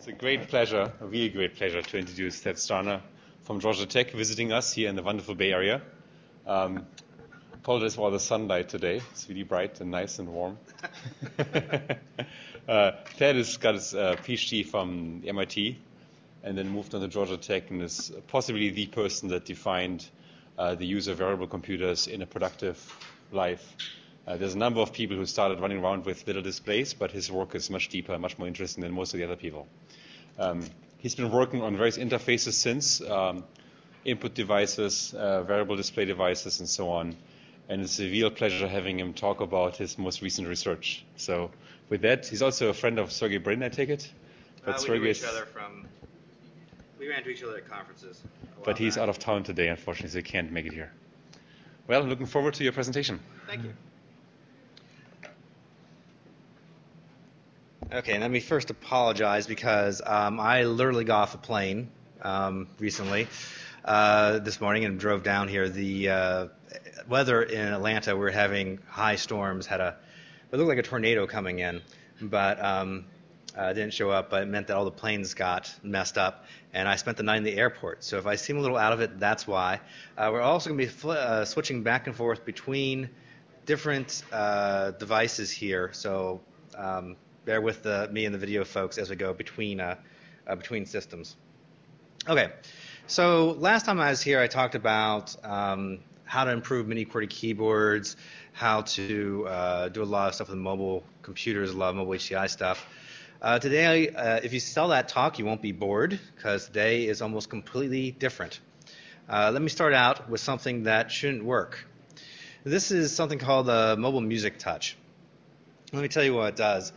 It's a great pleasure, a really great pleasure to introduce Ted Starner from Georgia Tech visiting us here in the wonderful Bay Area. Apologies for all the sunlight today. It's really bright and nice and warm. Ted has got his PhD from MIT and then moved on to Georgia Tech and is possibly the person that defined the use of wearable computers in a productive life. There's a number of people who started running around with little displays, but his work is much deeper, much more interesting than most of the other people. He's been working on various interfaces since, input devices, variable display devices, and so on. And it's a real pleasure having him talk about his most recent research. So with that, he's also a friend of Sergey Brin, I take it? But we ran to each other at conferences. But he's out of town today, unfortunately, so he can't make it here. Well, looking forward to your presentation. Thank you. Okay, let me first apologize because I literally got off a plane recently this morning and drove down here. The weather in Atlanta, we're having high storms, it looked like a tornado coming in, but didn't show up, but it meant that all the planes got messed up, and I spent the night in the airport. So if I seem a little out of it, that's why. We're also going to be switching back and forth between different devices here, so bear with me and the video folks as we go between systems. Okay, so last time I was here, I talked about how to improve mini-QWERTY keyboards, how to do a lot of stuff with mobile computers, a lot of mobile HCI stuff. Today, if you saw that talk, you won't be bored because today is almost completely different. Let me start out with something that shouldn't work. This is something called the Mobile Music Touch. Let me tell you what it does.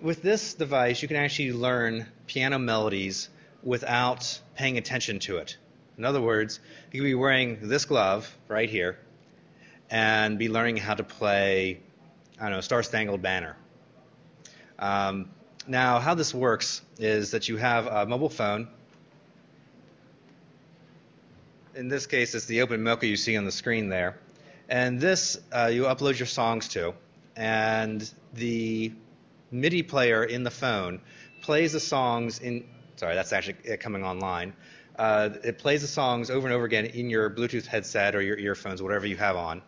With this device, you can actually learn piano melodies without paying attention to it. In other words, you can be wearing this glove right here and be learning how to play, I don't know, Star Spangled Banner. Now, how this works is that you have a mobile phone. In this case, it's the OpenMoko you see on the screen there. And this you upload your songs to. And the MIDI player in the phone plays the songs in, sorry, that's actually it coming online. It plays the songs over and over again in your Bluetooth headset or your earphones, whatever you have on.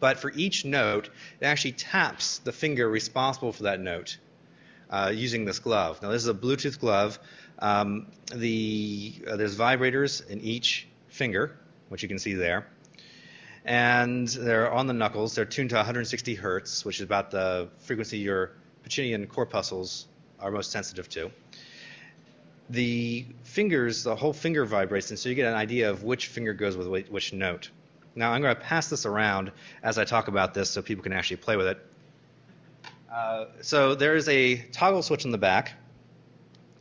But for each note, it actually taps the finger responsible for that note using this glove. Now, this is a Bluetooth glove. There's vibrators in each finger, which you can see there. And they're on the knuckles. They're tuned to 160 hertz, which is about the frequency your Pacinian corpuscles are most sensitive to. The fingers, the whole finger vibrates, and so you get an idea of which finger goes with which note. Now, I'm going to pass this around as I talk about this so people can actually play with it. So there is a toggle switch in the back.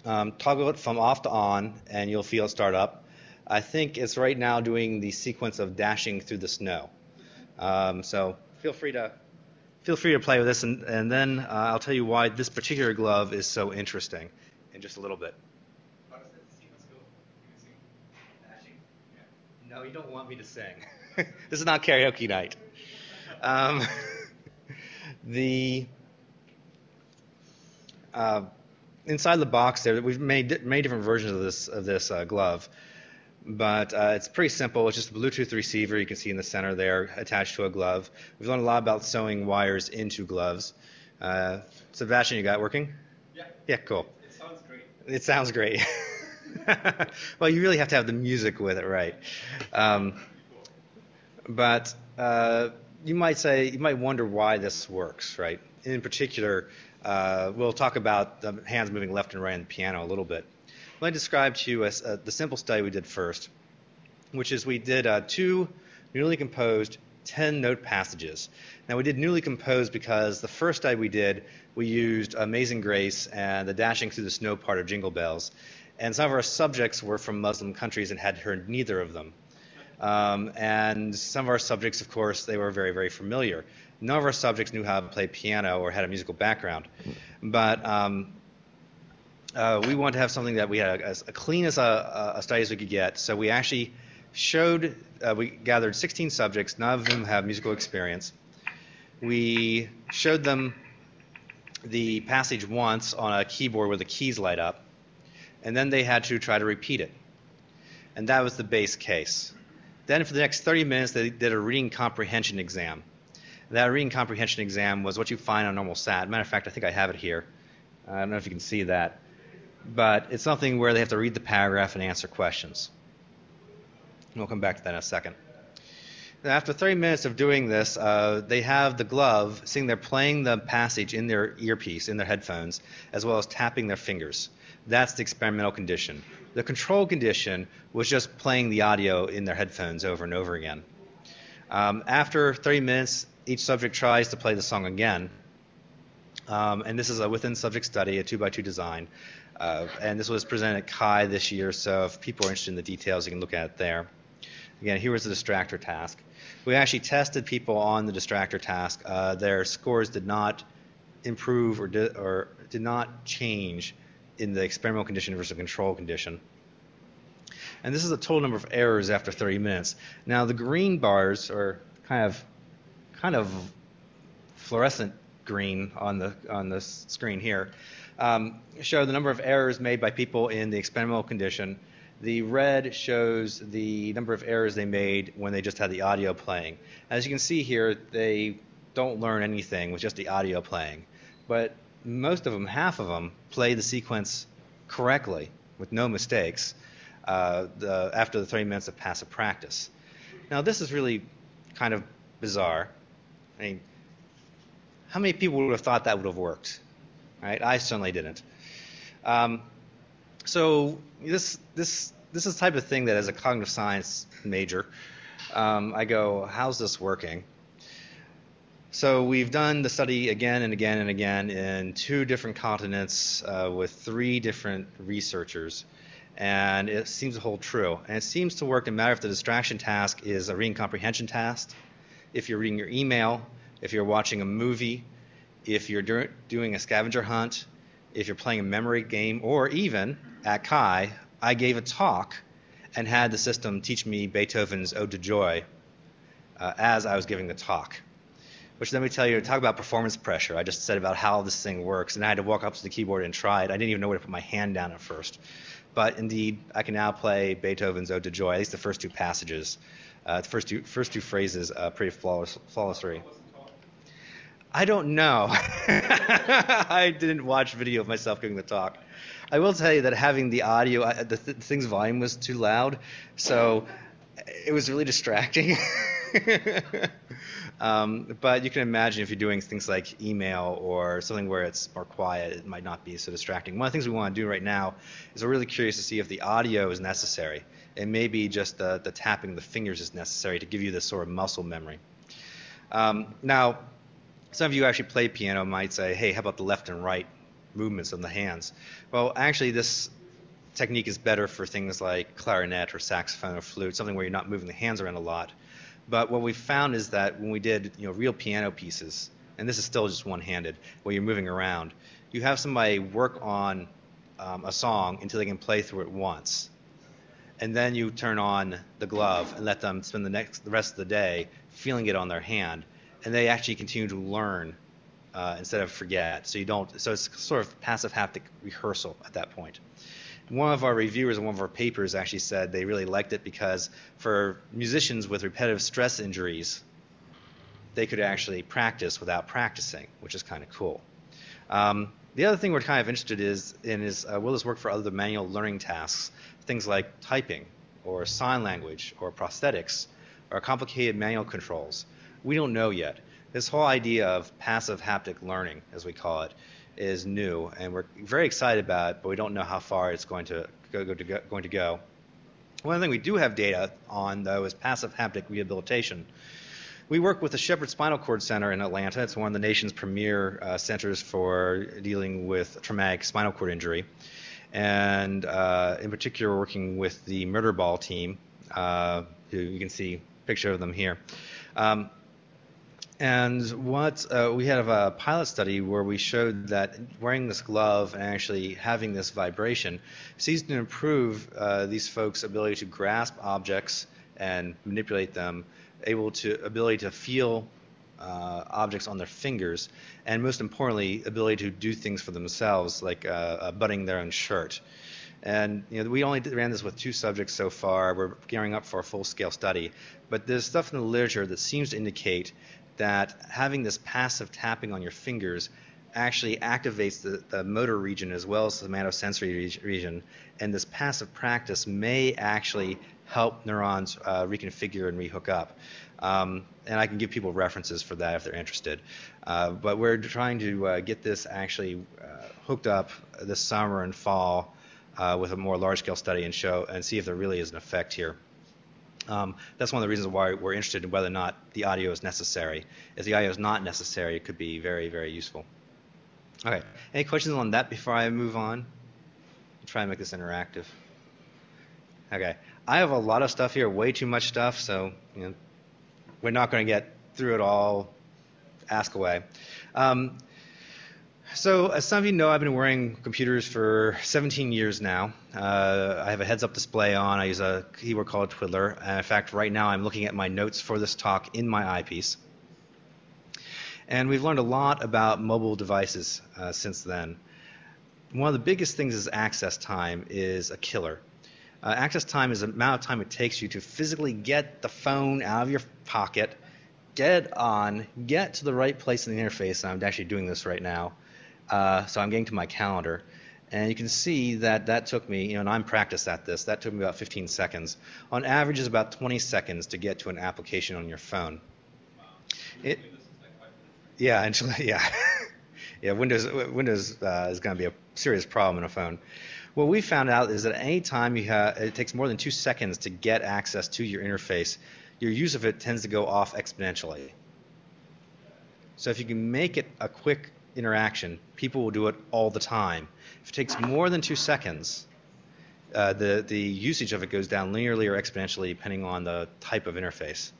Toggle it from off to on, and you'll feel it start up. I think it's right now doing the sequence of dashing through the snow. So feel free to play with this, and then I'll tell you why this particular glove is so interesting in just a little bit. How does that sequence go? You sing dashing? Yeah. No, you don't want me to sing. This is not karaoke night. Inside the box there, we've made many different versions of this glove. But it's pretty simple. It's just a Bluetooth receiver you can see in the center there attached to a glove. We've learned a lot about sewing wires into gloves. Sebastian, you got it working? Yeah. Yeah, cool. It sounds great. It sounds great. Well, you really have to have the music with it, right? But you might wonder why this works, right? In particular, we'll talk about the hands moving left and right on the piano a little bit. Let me describe to you the simple study we did first, which is we did two newly composed 10-note passages. Now, we did newly composed because the first study we did, we used Amazing Grace and the dashing through the snow part of Jingle Bells. And some of our subjects were from Muslim countries and had heard neither of them. And some of our subjects, of course, they were very, very familiar. None of our subjects knew how to play piano or had a musical background. But we wanted to have something that we had as clean as a study as we could get. So we actually showed, we gathered 16 subjects. None of them have musical experience. We showed them the passage once on a keyboard where the keys light up, and then they had to try to repeat it. And that was the base case. Then for the next 30 minutes, they did a reading comprehension exam. And that reading comprehension exam was what you find on normal SAT. Matter of fact, I think I have it here. I don't know if you can see that. But it's something where they have to read the paragraph and answer questions. And we'll come back to that in a second. And after 30 minutes of doing this, they have the glove, seeing they're playing the passage in their earpiece, in their headphones, as well as tapping their fingers. That's the experimental condition. The control condition was just playing the audio in their headphones over and over again. After 30 minutes, each subject tries to play the song again. And this is a within-subject study, a 2x2 design. And this was presented at CHI this year, so if people are interested in the details, you can look at it there. Again, here was the distractor task. We actually tested people on the distractor task. Their scores did not improve or did not change in the experimental condition versus the control condition. And this is the total number of errors after 30 minutes. Now the green bars are kind of fluorescent green on the screen here, show the number of errors made by people in the experimental condition. The red shows the number of errors they made when they just had the audio playing. As you can see here, they don't learn anything with just the audio playing. But most of them, half of them, play the sequence correctly with no mistakes after the 30 minutes of passive practice. Now this is really kind of bizarre. I mean, how many people would have thought that would have worked? Right? I certainly didn't. So this is the type of thing that as a cognitive science major, I go, how's this working? So we've done the study again and again and again in 2 different continents with 3 different researchers, and it seems to hold true. And it seems to work no matter if the distraction task is a reading comprehension task, if you're reading your email, if you're watching a movie, if you're doing a scavenger hunt, if you're playing a memory game, or even at CHI, I gave a talk and had the system teach me Beethoven's Ode to Joy as I was giving the talk. Which let me tell you, talk about performance pressure. I just said about how this thing works, and I had to walk up to the keyboard and try it. I didn't even know where to put my hand down at first. But indeed, I can now play Beethoven's Ode to Joy, at least the first 2 passages, the first two phrases pretty flawlessly. I don't know. I didn't watch video of myself giving the talk. I will tell you that having the audio, the thing's volume was too loud, so it was really distracting. But you can imagine if you're doing things like email or something where it's more quiet, it might not be so distracting. One of the things we want to do right now is we're really curious to see if the audio is necessary, and maybe just the tapping of the fingers is necessary to give you this sort of muscle memory. Now, some of you who actually play piano might say, hey, how about the left and right movements on the hands? Well, actually, this technique is better for things like clarinet or saxophone or flute, something where you're not moving the hands around a lot. But what we found is that when we did, real piano pieces, and this is still just one-handed, where you're moving around, you have somebody work on a song until they can play through it once, and then you turn on the glove and let them spend the rest of the day feeling it on their hand, and they actually continue to learn instead of forget. So it's sort of passive haptic rehearsal at that point. One of our reviewers in one of our papers actually said they really liked it because for musicians with repetitive stress injuries, they could actually practice without practicing, which is kind of cool. The other thing we're kind of interested in is will this work for other manual learning tasks, things like typing or sign language or prosthetics or complicated manual controls? We don't know yet. This whole idea of passive haptic learning, as we call it, is new, and we're very excited about it, but we don't know how far it's going to go. One thing we do have data on, though, is passive haptic rehabilitation. We work with the Shepherd Spinal Cord Center in Atlanta. It's one of the nation's premier centers for dealing with traumatic spinal cord injury, and in particular, we're working with the Murderball team, who you can see a picture of them here. And what we had a pilot study where we showed that wearing this glove and actually having this vibration seems to improve these folks' ability to grasp objects and manipulate them, ability to feel objects on their fingers, and most importantly, ability to do things for themselves, like buttoning their own shirt. And you know, we only ran this with 2 subjects so far. We're gearing up for a full-scale study, but there's stuff in the literature that seems to indicate that having this passive tapping on your fingers actually activates the motor region as well as the somatosensory region, and this passive practice may actually help neurons reconfigure and rehook up. And I can give people references for that if they're interested. But we're trying to get this actually hooked up this summer and fall with a more large-scale study and show and see if there really is an effect here. That's one of the reasons why we're interested in whether or not the audio is necessary. If the audio is not necessary, it could be very, very useful. Okay, any questions on that before I move on? I'll try and make this interactive. Okay, I have a lot of stuff here, way too much stuff, so you know, we're not going to get through it all. Ask away. So as some of you know, I've been wearing computers for 17 years now. I have a heads-up display on. I use a keyboard called Twiddler. And in fact, right now I'm looking at my notes for this talk in my eyepiece. And we've learned a lot about mobile devices since then. One of the biggest things is access time is a killer. Access time is the amount of time it takes you to physically get the phone out of your pocket, get it on, get to the right place in the interface. And I'm actually doing this right now. So I'm getting to my calendar. And you can see that that took me, you know, and I'm practiced at this, that took me about 15 seconds. On average, it's about 20 seconds to get to an application on your phone. Wow. Yeah, actually, yeah. Yeah, Windows is going to be a serious problem in a phone. What we found out is that any time you it takes more than 2 seconds to get access to your interface, your use of it tends to go off exponentially. So if you can make it a quick interaction, people will do it all the time. If it takes more than 2 seconds, the usage of it goes down linearly or exponentially depending on the type of interface.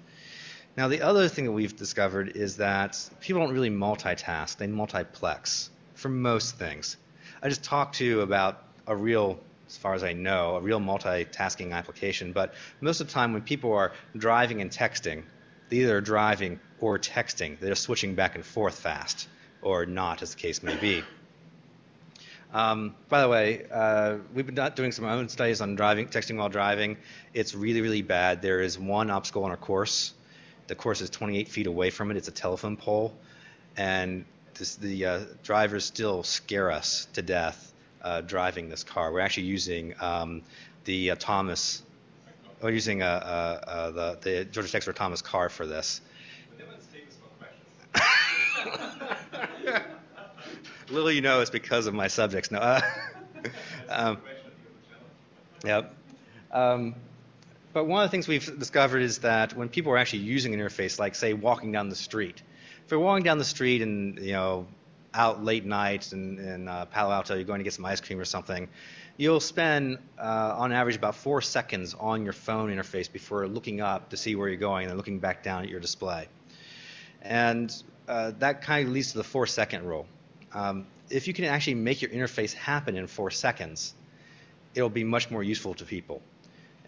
Now, the other thing that we've discovered is that people don't really multitask. They multiplex for most things. I just talked to you about a real, as far as I know, a real multitasking application. But most of the time when people are driving and texting, they either are driving or texting. They're switching back and forth fast or not, as the case may be. By the way, we've been doing some own studies on driving, texting while driving. It's really, really bad. There is one obstacle on our course. The course is 28 feet away from it. It's a telephone pole. And the drivers still scare us to death driving this car. We're actually using the Thomas, or using the Georgia Tech for Thomas car for this. But they little you know, it's because of my subjects. No. Yep. But one of the things we've discovered is that when people are actually using an interface, like say walking down the street, if you're walking down the street and you know out late nights in Palo Alto, you're going to get some ice cream or something, you'll spend on average about 4 seconds on your phone interface before looking up to see where you're going and then looking back down at your display, and that kind of leads to the 4-second rule. If you can actually make your interface happen in 4 seconds, it'll be much more useful to people.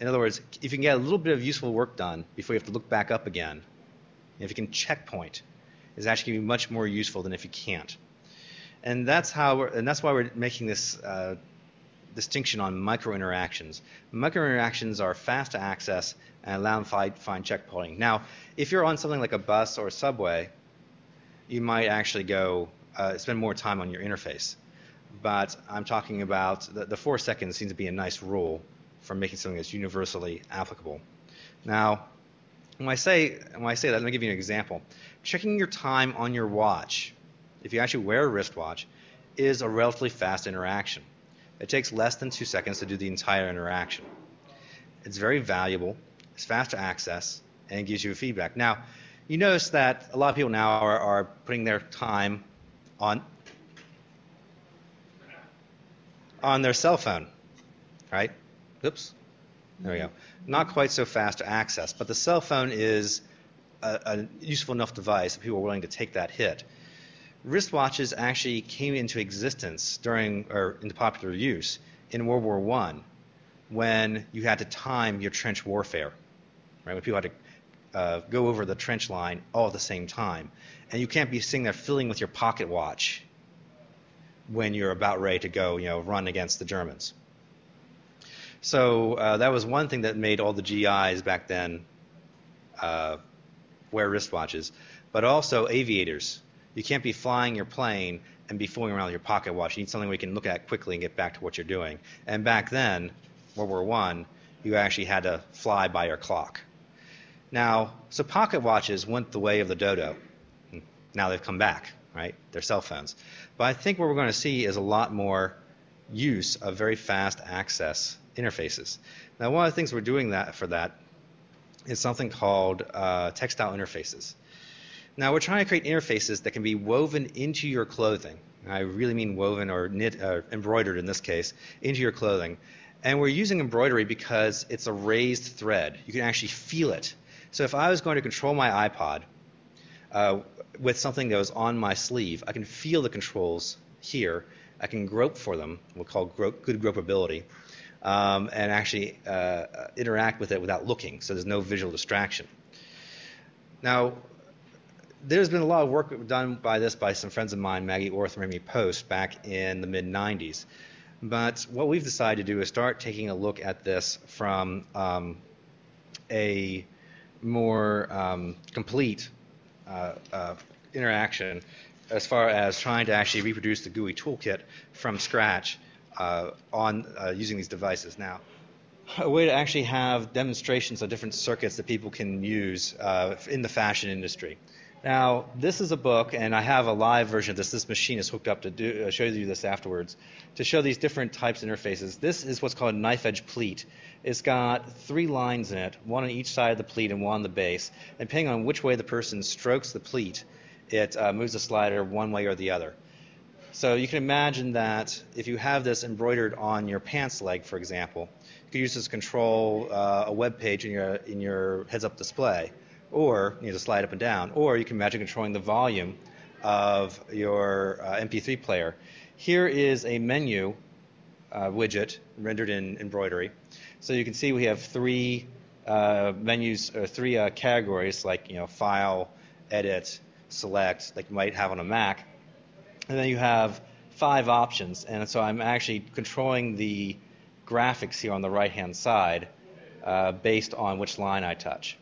In other words, if you can get a little bit of useful work done before you have to look back up again, if you can checkpoint, it's actually going to be much more useful than if you can't. And that's how we're, and that's why we're making this distinction on micro interactions. Micro interactions are fast to access and allow them to find checkpointing. Now, if you're on something like a bus or a subway, you might actually go spend more time on your interface. But I'm talking about the 4 seconds seems to be a nice rule for making something that's universally applicable. Now, when I say that, let me give you an example. Checking your time on your watch, if you actually wear a wristwatch, is a relatively fast interaction. It takes less than 2 seconds to do the entire interaction. It's very valuable, it's fast to access, and it gives you feedback. Now, you notice that a lot of people now are putting their time on their cell phone, right? Oops, there we go. Not quite so fast to access, but the cell phone is a useful enough device that people are willing to take that hit. Wristwatches actually came into existence into popular use in World War I when you had to time your trench warfare, right? When people had to go over the trench line all at the same time. And you can't be sitting there fiddling with your pocket watch when you're about ready to go, you know, run against the Germans. So that was one thing that made all the GIs back then wear wristwatches, but also aviators. You can't be flying your plane and be fooling around with your pocket watch. You need something where you can look at quickly and get back to what you're doing. And back then, World War I, you actually had to fly by your clock. Now, so pocket watches went the way of the dodo. Now they've come back, right? They're cell phones. But I think what we're going to see is a lot more use of very fast access interfaces. Now, one of the things we're doing that for that is something called textile interfaces. Now, we're trying to create interfaces that can be woven into your clothing. And I really mean woven or knit, embroidered in this case, into your clothing. And we're using embroidery because it's a raised thread. You can actually feel it. So if I was going to control my iPod with something that was on my sleeve, I can feel the controls here. I can grope for them, we'll call good gropability, and actually interact with it without looking, so there's no visual distraction. Now, there's been a lot of work done by this by some friends of mine, Maggie Orth and Remy Post, back in the mid-90s. But what we've decided to do is start taking a look at this from a more complete interaction as far as trying to actually reproduce the GUI toolkit from scratch using these devices. Now, a way to actually have demonstrations of different circuits that people can use in the fashion industry. Now, this is a book, and I have a live version of this. This machine is hooked up to show you this afterwards, to show these different types of interfaces. This is what's called a knife edge pleat. It's got three lines in it, one on each side of the pleat and one on the base. And depending on which way the person strokes the pleat, it moves the slider one way or the other. So you can imagine that if you have this embroidered on your pants leg, for example, you could use this to control a web page in your heads-up display, or you know, to slide up and down, or you can imagine controlling the volume of your MP3 player. Here is a menu widget rendered in embroidery. So you can see we have three menus, or three categories, like file, edit, select, like you might have on a Mac. And then you have five options, and so I'm actually controlling the graphics here on the right-hand side based on which line I touch.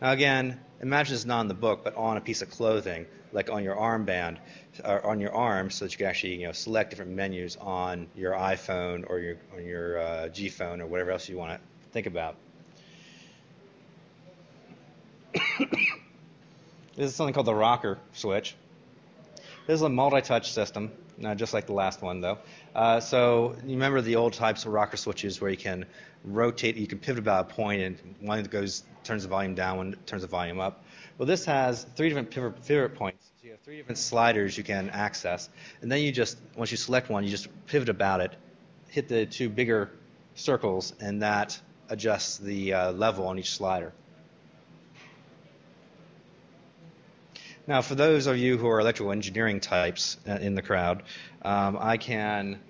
Now again, imagine it's not in the book, but on a piece of clothing, like on your armband, or on your arm, so that you can actually select different menus on your iPhone or on your G phone or whatever else you want to think about. This is something called the rocker switch. This is a multi-touch system, not just like the last one though. So you remember the old types of rocker switches where you can rotate, you can pivot about a point, and one turns the volume down, one turns the volume up. Well, this has three different pivot points. So you have three different sliders you can access, and then you just, once you select one, you just pivot about it, hit the two bigger circles, and that adjusts the level on each slider. Now, for those of you who are electrical engineering types in the crowd, I can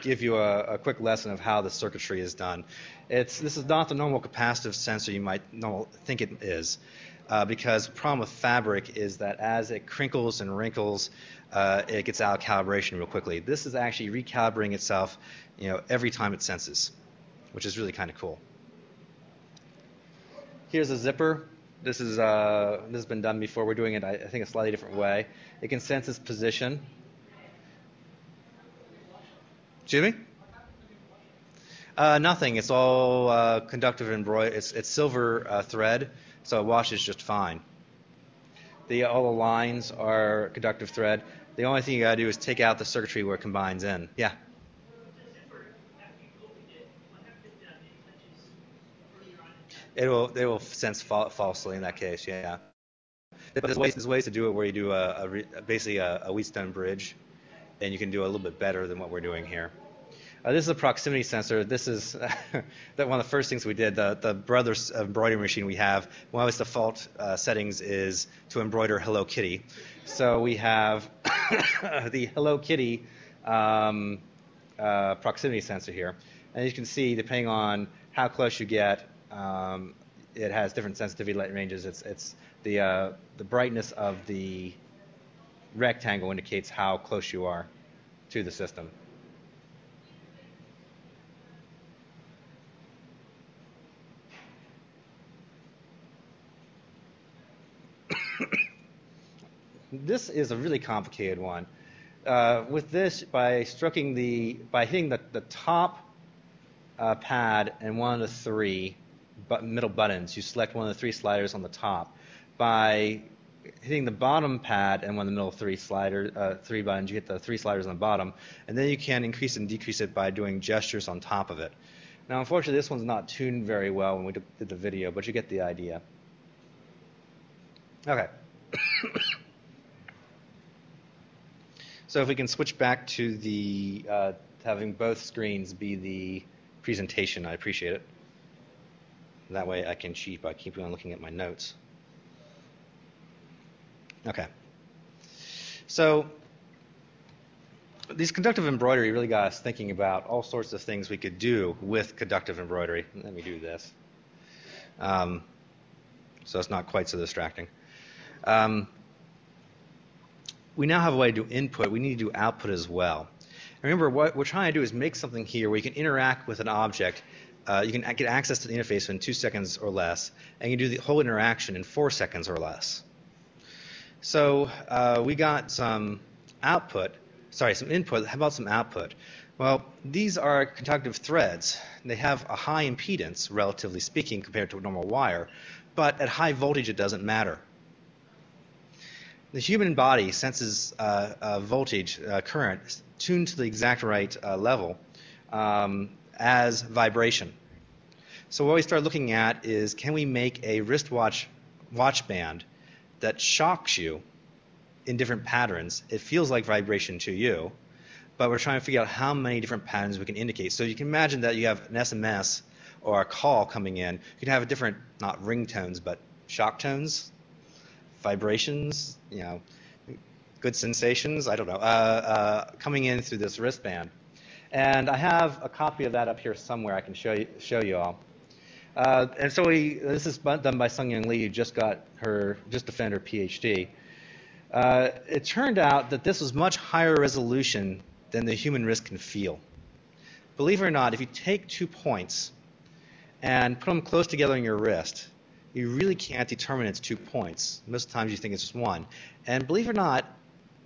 give you a quick lesson of how the circuitry is done. This is not the normal capacitive sensor you might think it is, because the problem with fabric is that as it crinkles and wrinkles, it gets out of calibration real quickly. This is actually recalibrating itself, every time it senses, which is really kind of cool. Here's a zipper. This has been done before. We're doing it, I think, a slightly different way. It can sense its position. Jimmy? Nothing. It's all conductive embroidery. It's silver thread, so it washes just fine. All the lines are conductive thread. The only thing you gotta do is take out the circuitry where it combines in. Yeah. They will sense falsely in that case, yeah. But there's ways to do it where you do basically a Wheatstone bridge, and you can do a little bit better than what we're doing here. This is a proximity sensor. This is one of the first things we did. The brother's embroidery machine we have, one of its default settings is to embroider Hello Kitty. So we have the Hello Kitty proximity sensor here. And you can see, depending on how close you get, it has different sensitivity light ranges. It's the brightness of the rectangle indicates how close you are to the system. This is a really complicated one. With this, by hitting the top pad and one of the three middle buttons, you select one of the three sliders on the top. By hitting the bottom pad and one of the middle three buttons, you hit the three sliders on the bottom, and then you can increase and decrease it by doing gestures on top of it. Now, unfortunately, this one's not tuned very well when we did the video, but you get the idea. Okay. So if we can switch back to the having both screens be the presentation, I appreciate it. That way I can cheat by keeping on looking at my notes. Okay. So these conductive embroidery really got us thinking about all sorts of things we could do with conductive embroidery. Let me do this. So it's not quite so distracting. We now have a way to do input. We need to do output as well. Remember, what we're trying to do is make something here where you can interact with an object. You can get access to the interface in 2 seconds or less, and you can do the whole interaction in 4 seconds or less. So we got some output, sorry, some input. How about some output? Well, these are conductive threads. They have a high impedance, relatively speaking, compared to a normal wire, but at high voltage it doesn't matter. The human body senses voltage, current, tuned to the exact right level as vibration. So what we start looking at is, can we make a wristwatch band that shocks you in different patterns? It feels like vibration to you, but we're trying to figure out how many different patterns we can indicate. So you can imagine that you have an SMS or a call coming in. You can have a different, not ringtones, but shock tones, vibrations, you know, good sensations, I don't know, coming in through this wristband. And I have a copy of that up here somewhere I can show you all. And so this is done by Sung-Yung Lee, who just defended her PhD. It turned out that this was much higher resolution than the human wrist can feel. Believe it or not, if you take 2 points and put them close together on your wrist, you really can't determine it's 2 points. Most times you think it's just one. And believe it or not,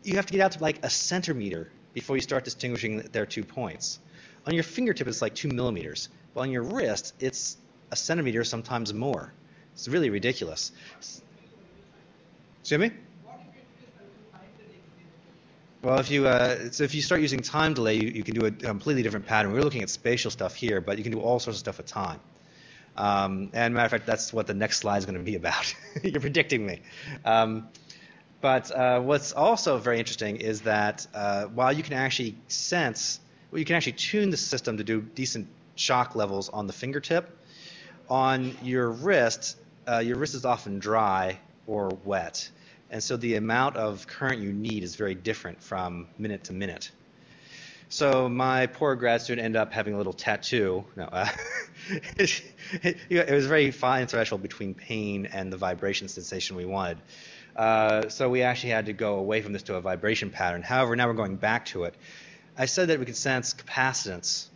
you have to get out to like a centimeter before you start distinguishing that they're 2 points. On your fingertip, it's like 2 millimeters. But on your wrist, it's a centimeter, sometimes more. It's really ridiculous. Excuse me? Well, if you start using time delay, you can do a completely different pattern. We're looking at spatial stuff here, but you can do all sorts of stuff with time. And matter of fact, that's what the next slide is going to be about. You're predicting me. But what's also very interesting is that while you can actually sense, well, you can actually tune the system to do decent shock levels on the fingertip, on your wrist is often dry or wet. And so the amount of current you need is very different from minute to minute. So my poor grad student ended up having a little tattoo. No, it was a very fine threshold between pain and the vibration sensation we wanted. So we actually had to go away from this to a vibration pattern. However, now we're going back to it. I said that we could sense capacitance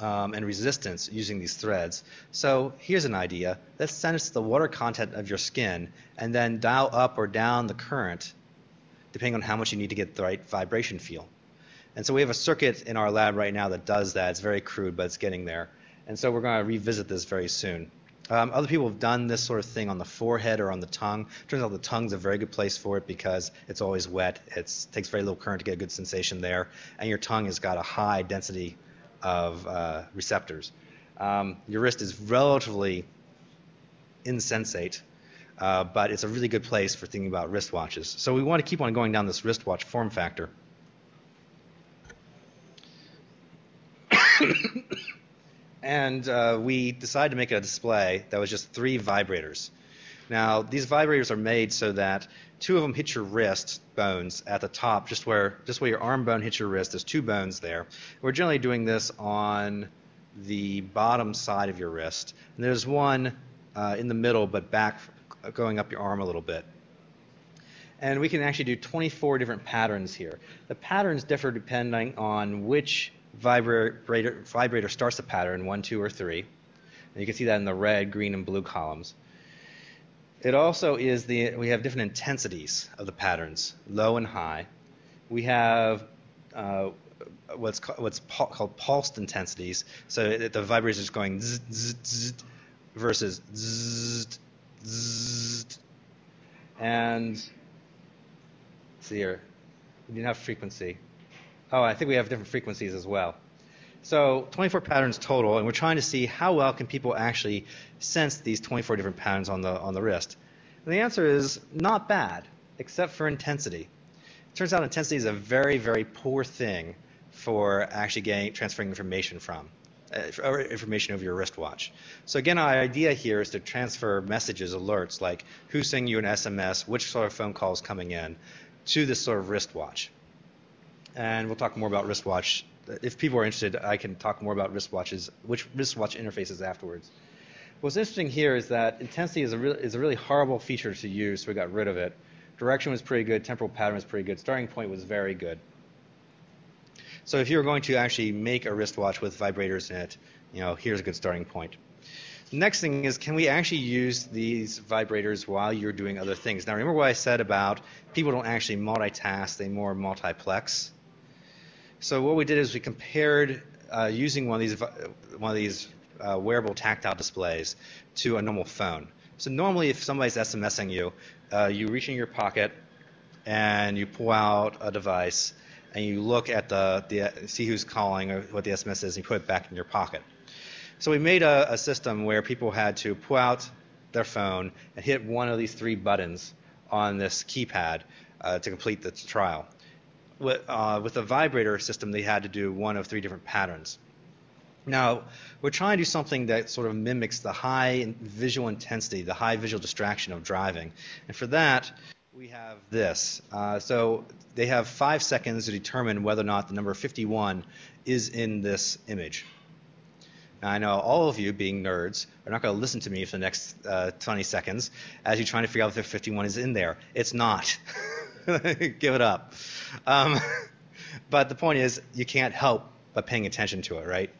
and resistance using these threads. So here's an idea. Let's sense the water content of your skin and then dial up or down the current depending on how much you need to get the right vibration feel. And so we have a circuit in our lab right now that does that. It's very crude, but it's getting there. And so we're going to revisit this very soon. Other people have done this sort of thing on the forehead or on the tongue. Turns out the tongue's a very good place for it because it's always wet. It takes very little current to get a good sensation there. And your tongue has got a high density of receptors. Your wrist is relatively insensate. But it's a really good place for thinking about wristwatches. So we want to keep on going down this wristwatch form factor. And we decided to make a display that was just 3 vibrators. Now, these vibrators are made so that 2 of them hit your wrist bones at the top, just where your arm bone hits your wrist. There's 2 bones there. We're generally doing this on the bottom side of your wrist. And there's one in the middle, but back going up your arm a little bit. And we can actually do 24 different patterns here. The patterns differ depending on which vibrator starts the pattern, 1, 2, or 3. And you can see that in the red, green, and blue columns. It also is we have different intensities of the patterns, low and high. We have what's called pulsed intensities, so that the vibrator is going zzz, zzz, zzz, versus zzz, zzz. And see here, we didn't have frequency. Oh, I think we have different frequencies as well. So 24 patterns total, and we're trying to see how well can people actually sense these 24 different patterns on the wrist. And the answer is not bad, except for intensity. It turns out intensity is a very, very poor thing for actually transferring information over your wristwatch. So again, our idea here is to transfer messages, alerts, like who's sending you an SMS, which sort of phone call is coming in, to this sort of wristwatch. And we'll talk more about wristwatch. If people are interested, I can talk more about wristwatches, which wristwatch interfaces afterwards. What's interesting here is that intensity is a really horrible feature to use, so we got rid of it. Direction was pretty good, temporal pattern was pretty good, starting point was very good. So if you're going to actually make a wristwatch with vibrators in it, you know, here's a good starting point. The next thing is, can we actually use these vibrators while you're doing other things? Now remember what I said about people don't actually multitask, they more multiplex. So what we did is we compared using one of these wearable tactile displays to a normal phone. So normally if somebody's SMSing you, you reach in your pocket and you pull out a device and you look at see who's calling or what the SMS is, and you put it back in your pocket. So we made a system where people had to pull out their phone and hit one of these 3 buttons on this keypad to complete the trial. With the vibrator system, they had to do one of 3 different patterns. Now, we're trying to do something that sort of mimics the high visual intensity, the high visual distraction of driving. And for that, we have this. So they have 5 seconds to determine whether or not the number 51 is in this image. Now, I know all of you, being nerds, are not going to listen to me for the next 20 seconds as you're trying to figure out if 51 is in there. It's not. Give it up. But the point is, you can't help but paying attention to it, right?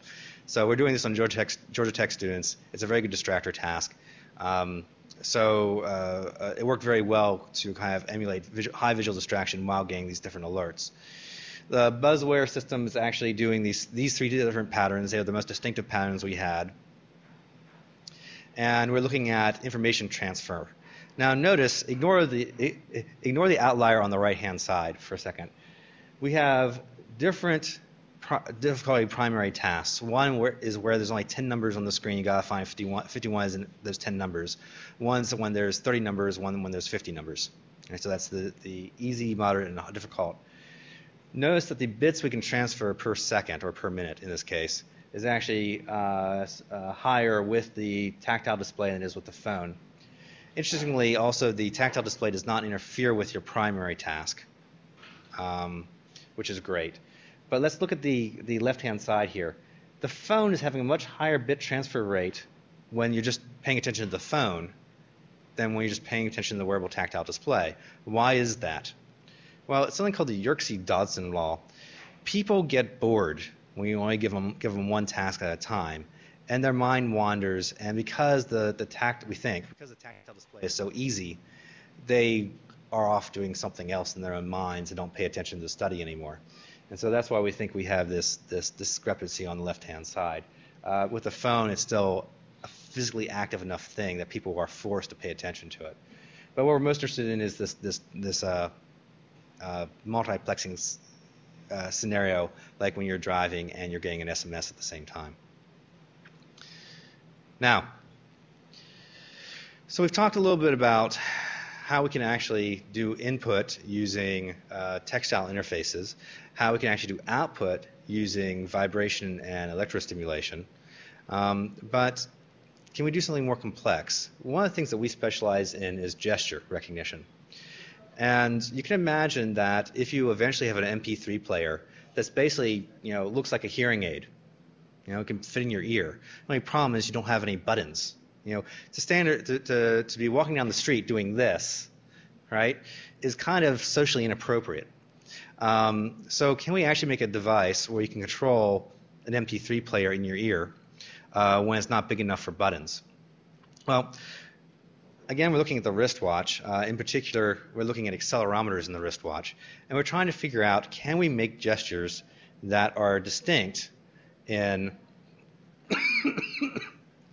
So we're doing this on Georgia Tech students. It's a very good distractor task. So it worked very well to kind of emulate high visual distraction while getting these different alerts. The Buzzware system is actually doing these 3 different patterns. They are the most distinctive patterns we had. And we're looking at information transfer. Now notice, ignore the outlier on the right-hand side for a second. We have different difficulty primary tasks. One is where there's only 10 numbers on the screen. You got to find 51 is in those 10 numbers. One's when there's 30 numbers, one when there's 50 numbers. And so that's the easy, moderate, and difficult. Notice that the bits we can transfer per second, or per minute in this case, is actually higher with the tactile display than it is with the phone. Interestingly, also, the tactile display does not interfere with your primary task, which is great. But let's look at the left-hand side here. The phone is having a much higher bit transfer rate when you're just paying attention to the phone than when you're just paying attention to the wearable tactile display. Why is that? Well, it's something called the Yerkes-Dodson law. People get bored when you only give them one task at a time, and their mind wanders. And because the tactile display is so easy, they are off doing something else in their own minds and don't pay attention to the study anymore. And so that's why we think we have this discrepancy on the left-hand side. With the phone, it's still a physically active enough thing that people are forced to pay attention to it. But what we're most interested in is this multiplexing scenario, like when you're driving and you're getting an SMS at the same time. Now, so we've talked a little bit about how we can actually do input using textile interfaces, how we can actually do output using vibration and electrostimulation, but can we do something more complex? One of the things that we specialize in is gesture recognition. And you can imagine that if you eventually have an MP3 player that's basically, you know, looks like a hearing aid, you know, it can fit in your ear. The only problem is you don't have any buttons. You know, it's a standard to be walking down the street doing this, right, is kind of socially inappropriate. So can we actually make a device where you can control an MP3 player in your ear when it's not big enough for buttons? Well, again, we're looking at the wristwatch. In particular, we're looking at accelerometers in the wristwatch. And we're trying to figure out, can we make gestures that are distinct in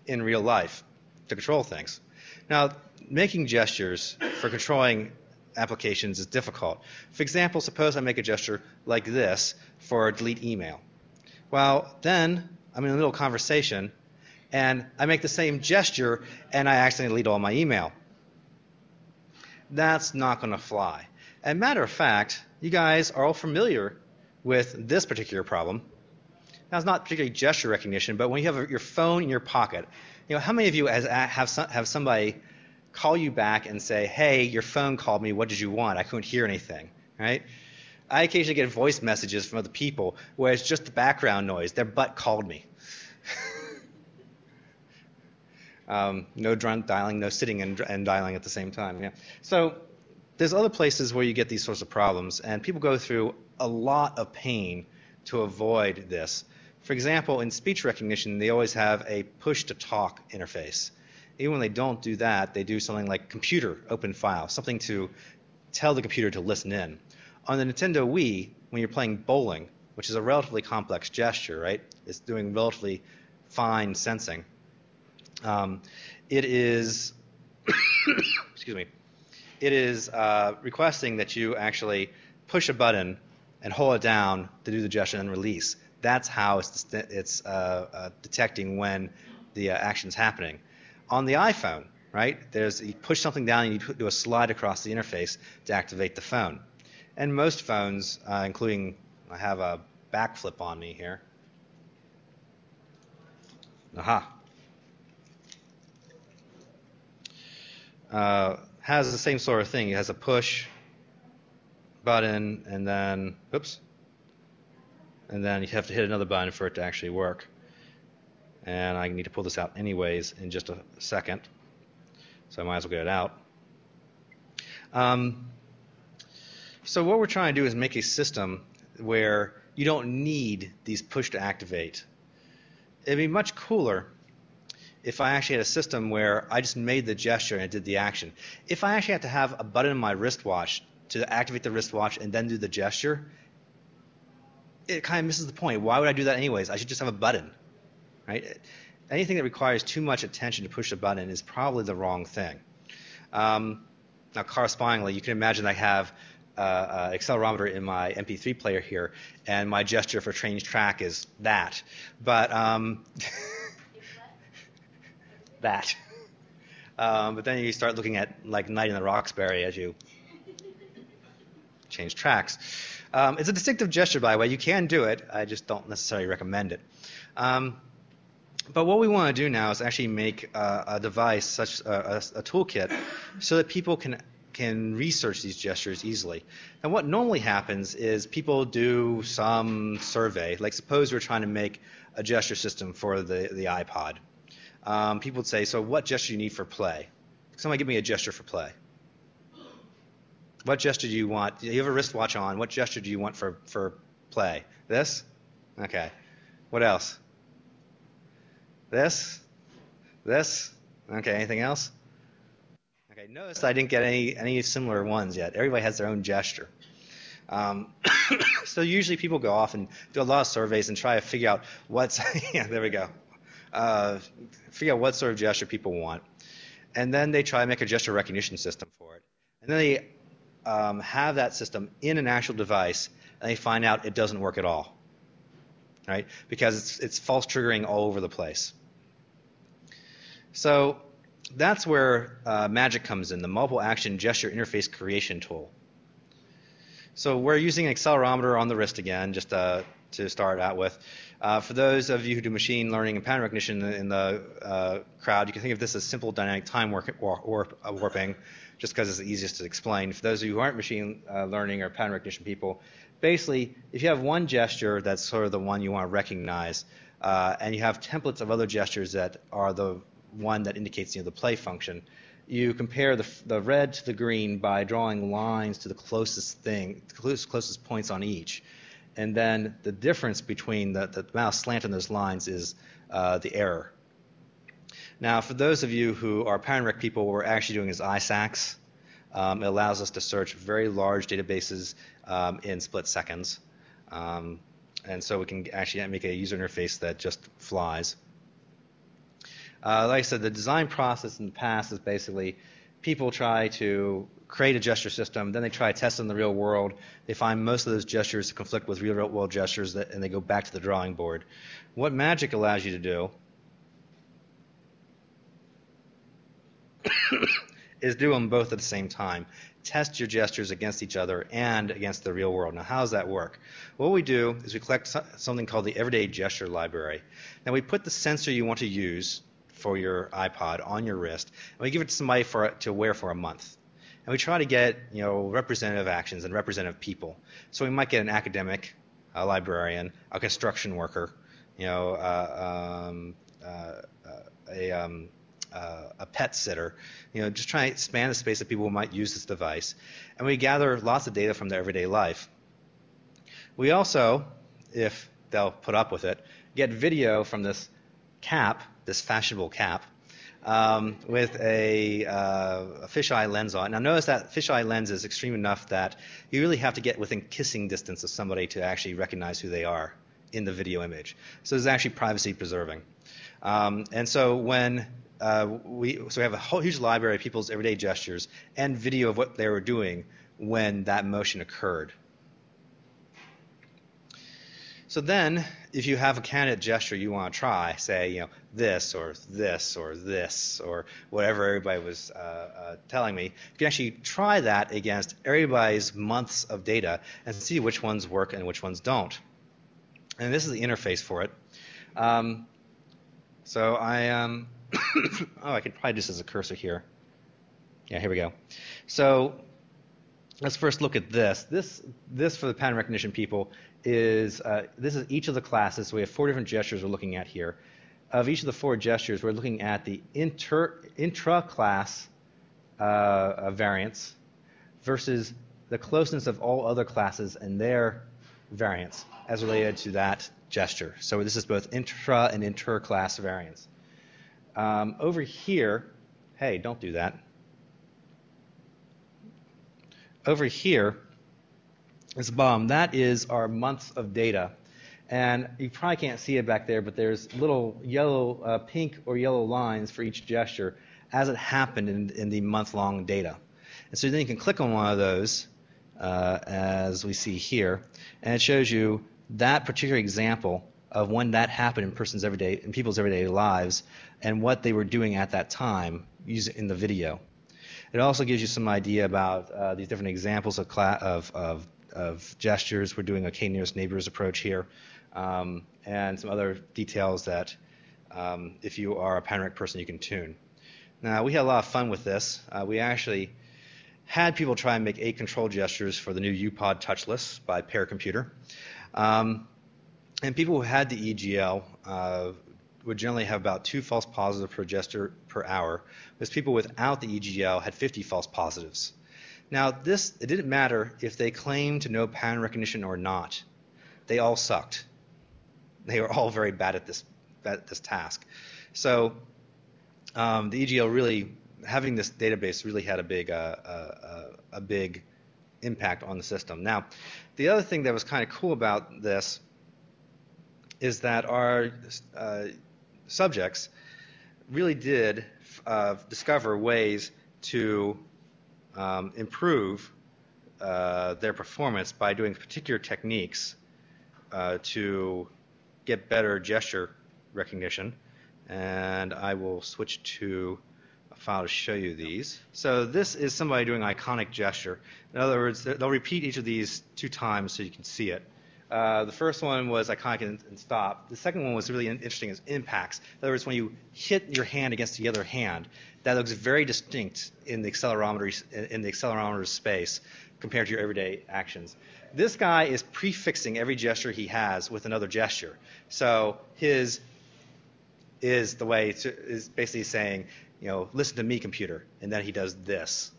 real life to control things? Now, making gestures for controlling applications is difficult. For example, suppose I make a gesture like this for delete email. Well, then I'm in a little conversation, and I make the same gesture, and I accidentally delete all my email. That's not going to fly. As a matter of fact, you guys are all familiar with this particular problem. Now, it's not particularly gesture recognition, but when you have your phone in your pocket, you know, how many of you have somebody call you back and say, hey, your phone called me, what did you want? I couldn't hear anything, right? I occasionally get voice messages from other people where it's just the background noise, their butt called me. No drunk dialing, no sitting and dialing at the same time. Yeah. So there's other places where you get these sorts of problems, and people go through a lot of pain to avoid this. For example, in speech recognition, they always have a push-to-talk interface. Even when they don't do that, they do something like computer open file, something to tell the computer to listen in. On the Nintendo Wii, when you're playing bowling, which is a relatively complex gesture, right? It's doing relatively fine sensing. It is, excuse me, it is requesting that you actually push a button and hold it down to do the gesture and release. That's how it's detecting when the action's happening. On the iPhone, right, you push something down and you do a slide across the interface to activate the phone. And most phones, including, I have a backflip on me here. Aha. Has the same sort of thing. It has a push button, and then, oops, and then you have to hit another button for it to actually work. And I need to pull this out anyways in just a second, so I might as well get it out. So what we're trying to do is make a system where you don't need these push to activate. It'd be much cooler if I actually had a system where I just made the gesture and it did the action. If I actually had to have a button in my wristwatch to activate the wristwatch and then do the gesture, it kind of misses the point. Why would I do that anyways? I should just have a button. Right? Anything that requires too much attention to push a button is probably the wrong thing. Now, correspondingly, you can imagine I have an accelerometer in my MP3 player here, and my gesture for change track is that. But that. But then you start looking at like Night in the Roxbury as you change tracks. It's a distinctive gesture, by the way. You can do it. I just don't necessarily recommend it. But what we want to do now is actually make a device, such a toolkit, so that people can research these gestures easily. And what normally happens is people do some survey. Like suppose we're trying to make a gesture system for the iPod. People would say, so what gesture do you need for play? Somebody give me a gesture for play. What gesture do you want? You have a wristwatch on. What gesture do you want for play? This? Okay. What else? This? This? Okay, anything else? Okay, notice I didn't get any similar ones yet. Everybody has their own gesture. So usually people go off and do a lot of surveys and try to figure out what's, yeah, there we go. Figure out what sort of gesture people want. And then they try to make a gesture recognition system for it. And then they have that system in an actual device, and they find out it doesn't work at all. Right? Because it's false triggering all over the place. So that's where MAGIC comes in, the Multiple Action Gesture Interface Creation Tool. So we're using an accelerometer on the wrist again, just to start out with. For those of you who do machine learning and pattern recognition in the crowd, you can think of this as simple dynamic time warping, just because it's the easiest to explain. For those of you who aren't machine learning or pattern recognition people, basically, if you have one gesture that's sort of the one you want to recognize, and you have templates of other gestures that are the one that indicates, you know, the play function. You compare the red to the green by drawing lines to the closest thing, closest points on each. And then the difference between the mouse slant on those lines is the error. Now, for those of you who are PowerNREC people, what we're actually doing is ISACs. It allows us to search very large databases in split seconds. And so we can actually make a user interface that just flies. Like I said, the design process in the past is basically people try to create a gesture system, then they try to test it in the real world. They find most of those gestures conflict with real world gestures, and they go back to the drawing board. What MAGIC allows you to do is do them both at the same time. Test your gestures against each other and against the real world. Now, how does that work? What we do is we collect something called the Everyday Gesture Library. Now, we put the sensor you want to use for your iPod on your wrist, and we give it to somebody to wear for a month. And we try to get, you know, representative actions and representative people. So we might get an academic, a librarian, a construction worker, you know, a pet sitter, you know, just trying to expand the space that people might use this device. And we gather lots of data from their everyday life. We also, if they'll put up with it, get video from this cap, this fashionable cap, with a fisheye lens on. Now, notice that fisheye lens is extreme enough that you really have to get within kissing distance of somebody to actually recognize who they are in the video image. So it's actually privacy preserving. And so when we have a whole huge library of people's everyday gestures and video of what they were doing when that motion occurred. So then, if you have a candidate gesture you want to try, say, you know, this or this or this or whatever everybody was telling me, you can actually try that against everybody's months of data and see which ones work and which ones don't. And this is the interface for it. So I I could probably just as a cursor here. Yeah, here we go. So let's first look at this. This for the pattern recognition people is this is each of the classes. So we have 4 different gestures we're looking at here. Of each of the 4 gestures, we're looking at the intra-class variance versus the closeness of all other classes and their variance as related to that gesture. So this is both intra and inter-class variance. Over here, hey, don't do that. Over here is the bottom. That is our months of data. And you probably can't see it back there, but there's little yellow, pink or yellow lines for each gesture as it happened in the month-long data. And so then you can click on one of those, as we see here, and it shows you that particular example of when that happened in people's everyday lives and what they were doing at that time using in the video. It also gives you some idea about these different examples of gestures. We're doing a K nearest neighbors approach here, and some other details that if you are a panoramic person you can tune. Now, we had a lot of fun with this. We actually had people try and make 8 control gestures for the new UPod Touchless by Pear Computer. And people who had the EGL would generally have about 2 false positives per gesture per hour, whereas people without the EGL had 50 false positives. Now, it didn't matter if they claimed to know pattern recognition or not. They all sucked. They were all very bad at this task. So the EGL really, having this database really had a big impact on the system. Now, the other thing that was kind of cool about this is that our subjects really did discover ways to improve their performance by doing particular techniques to get better gesture recognition. And I will switch to a file to show you these. So this is somebody doing iconic gesture. In other words, they'll repeat each of these 2 times so you can see it. The first one was iconic and stop. The second one was really interesting as impacts. In other words, when you hit your hand against the other hand, that looks very distinct in the accelerometer space compared to your everyday actions. This guy is prefixing every gesture he has with another gesture. So his is the way to, is basically saying, you know, listen to me, computer, and then he does this.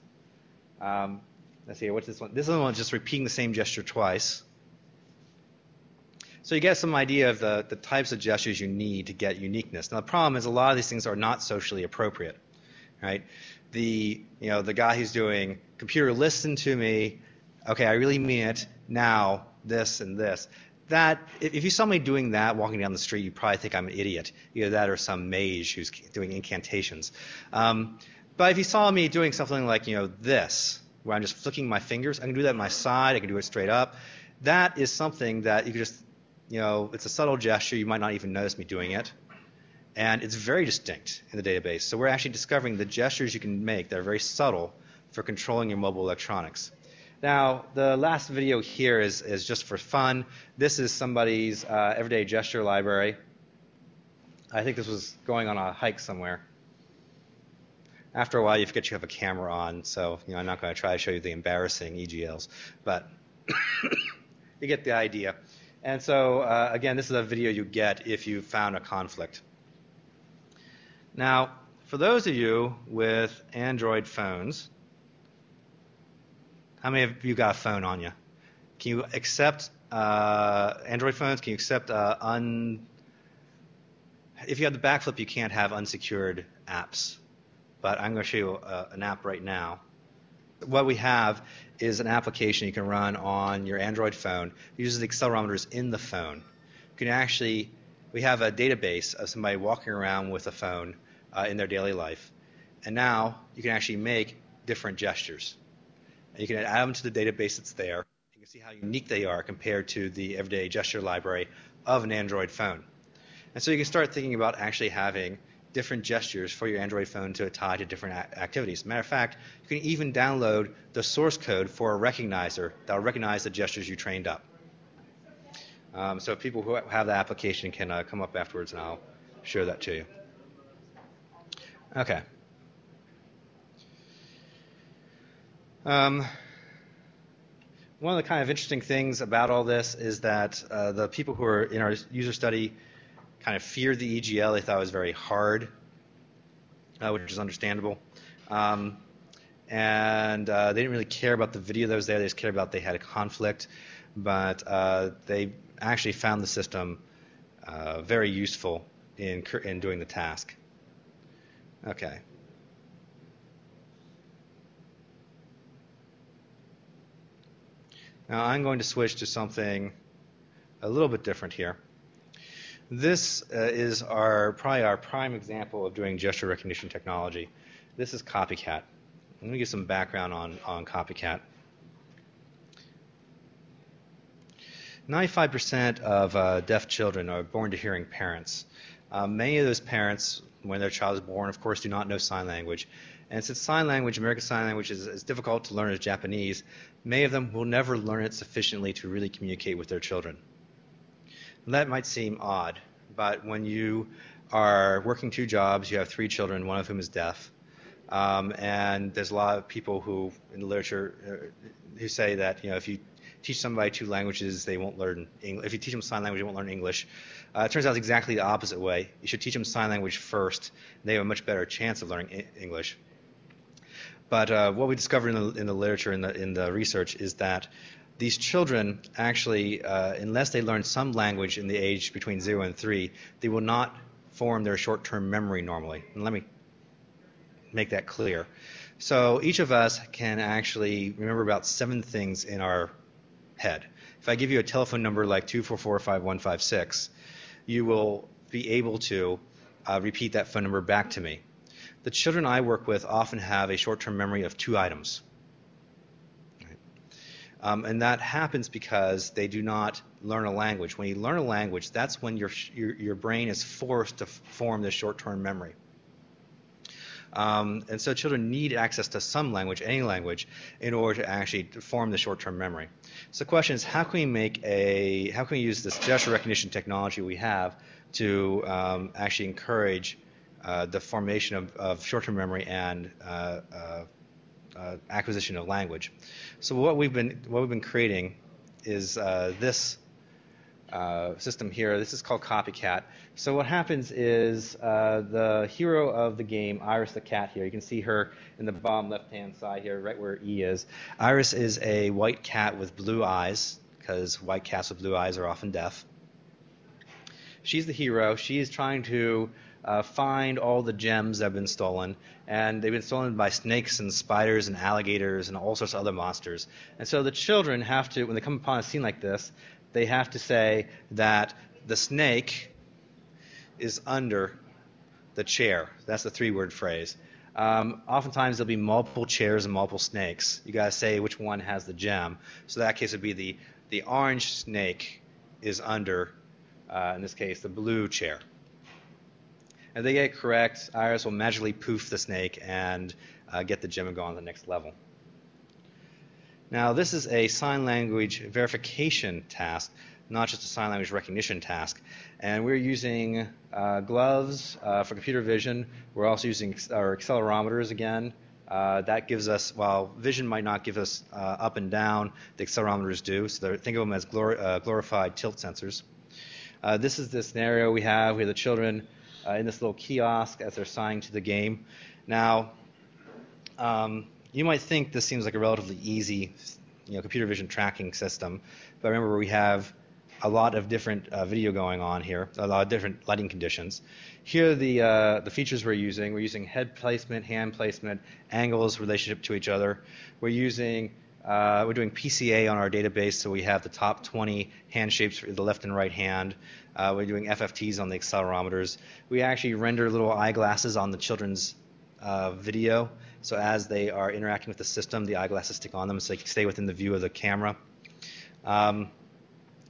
Let's see, what's this one? This one's just repeating the same gesture twice. So you get some idea of the types of gestures you need to get uniqueness. Now the problem is a lot of these things are not socially appropriate, right? The guy who's doing, computer, listen to me, okay, I really mean it, now, this and this. That, if you saw me doing that walking down the street, you probably think I'm an idiot. Either that or some mage who's doing incantations. But if you saw me doing something like, you know, this, where I'm just flicking my fingers, I can do that on my side, I can do it straight up. That is something that you could just, you know, it's a subtle gesture, you might not even notice me doing it. And it's very distinct in the database. So we're actually discovering the gestures you can make that are very subtle for controlling your mobile electronics. Now, the last video here is just for fun. This is somebody's everyday gesture library. I think this was going on a hike somewhere. After a while, you forget you have a camera on, so you know, I'm not going to try to show you the embarrassing EGLs, but you get the idea. And so, again, this is a video you get if you found a conflict. Now, for those of you with Android phones, how many of you got a phone on you? Can you accept Android phones? Can you accept if you have the backflip, you can't have unsecured apps. But I'm going to show you an app right now. What we have is an application you can run on your Android phone. It uses the accelerometers in the phone. You can actually, we have a database of somebody walking around with a phone in their daily life. And now you can actually make different gestures. And you can add them to the database that's there. You can see how unique they are compared to the everyday gesture library of an Android phone. And so you can start thinking about actually having different gestures for your Android phone to tie to different activities. Matter of fact, you can even download the source code for a recognizer that will recognize the gestures you trained up. So people who have the application can come up afterwards and I'll share that to you. Okay. One of the kind of interesting things about all this is that the people who are in our user study kind of feared the EGL. They thought it was very hard, which is understandable. And they didn't really care about the video that was there. They just cared about they had a conflict. But they actually found the system very useful in doing the task. Okay. Now I'm going to switch to something a little bit different here. This is probably our prime example of doing gesture recognition technology. This is CopyCat. Let me give some background on CopyCat. 95% of deaf children are born to hearing parents. Many of those parents, when their child is born, of course, do not know sign language. And since sign language, American Sign Language, is as difficult to learn as Japanese, many of them will never learn it sufficiently to really communicate with their children. And that might seem odd, but when you are working two jobs, you have three children, one of whom is deaf, and there's a lot of people who, in the literature, who say that, you know, if you teach somebody two languages, they won't learn English. If you teach them sign language, they won't learn English. It turns out it's exactly the opposite way. You should teach them sign language first. They have a much better chance of learning English. But what we discovered in the literature, in the research, is that these children actually, unless they learn some language in the age between 0 and 3, they will not form their short-term memory normally. And let me make that clear. So each of us can actually remember about 7 things in our head. If I give you a telephone number like 2445156, you will be able to repeat that phone number back to me. The children I work with often have a short-term memory of 2 items. Right? And that happens because they do not learn a language. When you learn a language, that's when your brain is forced to form this short-term memory. And so children need access to some language, any language, in order to actually form the short-term memory. So the question is, how can we use this gesture recognition technology we have to actually encourage the formation of short-term memory and acquisition of language? So what we've been creating is this system here. This is called CopyCat. So what happens is the hero of the game, Iris the cat here, you can see her in the bottom left-hand side here, right where E is. Iris is a white cat with blue eyes, because white cats with blue eyes are often deaf. She's the hero. She is trying to find all the gems that have been stolen, and they've been stolen by snakes and spiders and alligators and all sorts of other monsters. And so the children have to, when they come upon a scene like this, they have to say that the snake is under the chair. That's the three-word phrase. Oftentimes there'll be multiple chairs and multiple snakes. You gotta say which one has the gem. So that case would be the orange snake is under, in this case, the blue chair. If they get it correct, Iris will magically poof the snake and get the gem and go on to the next level. Now, this is a sign language verification task, not just a sign language recognition task. And we're using gloves for computer vision. We're also using our accelerometers again. That gives us, while vision might not give us up and down, the accelerometers do. So think of them as glorified tilt sensors. This is the scenario we have where the children in this little kiosk as they're signing to the game. Now, you might think this seems like a relatively easy, computer vision tracking system, but remember we have a lot of different video going on here, a lot of different lighting conditions. Here are the features we're using. We're using head placement, hand placement, angles, relationship to each other. We're using we're doing PCA on our database, so we have the top 20 hand shapes for the left and right hand. We're doing FFTs on the accelerometers. We actually render little eyeglasses on the children's video, so as they are interacting with the system, the eyeglasses stick on them so they can stay within the view of the camera.